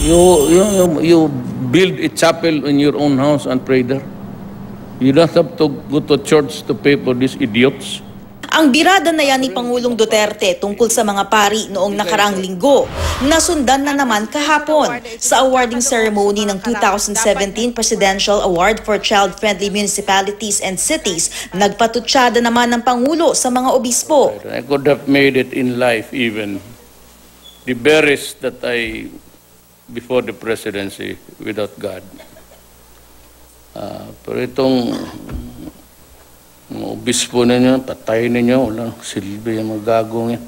You build a chapel in your own house and pray there. You don't have to go to church to pay for these idiots. Ang birada na yan ni Pangulong Duterte tungkol sa mga pari noong nakaraang linggo, nasundan na naman kahapon sa awarding ceremony ng 2017 Presidential Award for Child-Friendly Municipalities and Cities. Nagpatutsyada naman ng Pangulo sa mga obispo. I could have made it in life even. The barest that I, before the presidency, without God. Pero itong obispo ninyo, patay ninyo, walang silbi yung mga gagong yan.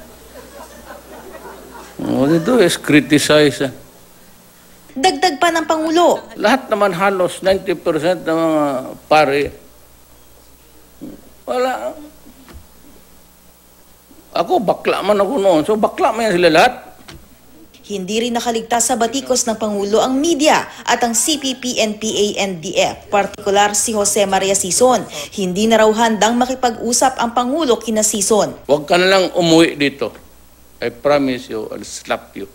What they do is criticize. Dagdag pa ng Pangulo. Lahat naman halos, 90% ng mga pare, wala. Ako, bakla man ako noon. So bakla man sila lahat. Hindi rin nakaligtas sa batikos ng Pangulo ang media at ang CPP-NPA-NDF, partikular si Jose Maria Sison. Hindi na raw handang makipag-usap ang Pangulo kina Sison. Huwag ka na lang umuwi dito. I promise you, I'll slap you.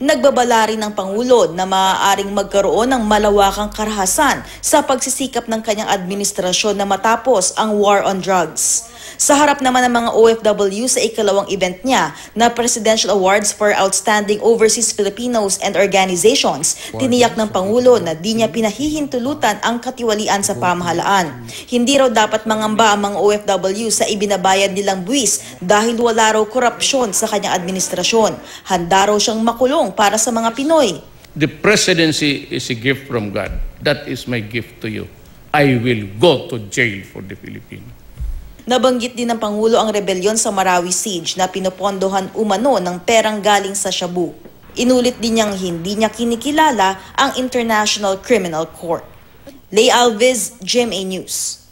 Nagbabala rin ng Pangulo na maaaring magkaroon ng malawakang karahasan sa pagsisikap ng kanyang administrasyon na matapos ang War on Drugs. Sa harap naman ng mga OFW sa ikalawang event niya na Presidential Awards for Outstanding Overseas Filipinos and Organizations, tiniyak ng Pangulo na di niya pinahihintulutan ang katiwalian sa pamahalaan. Hindi raw dapat mangamba ang mga OFW sa ibinabayad nilang buwis dahil wala raw korupsyon sa kanyang administrasyon. Handa raw siyang makulong para sa mga Pinoy. The presidency is a gift from God. That is my gift to you. I will go to jail for the Philippines. Nabanggit din ng Pangulo ang rebelyon sa Marawi Siege na pinopondohan umano ng perang galing sa Shabu. Inulit din niyang hindi niya kinikilala ang International Criminal Court. Leigh Alviz, GMA News.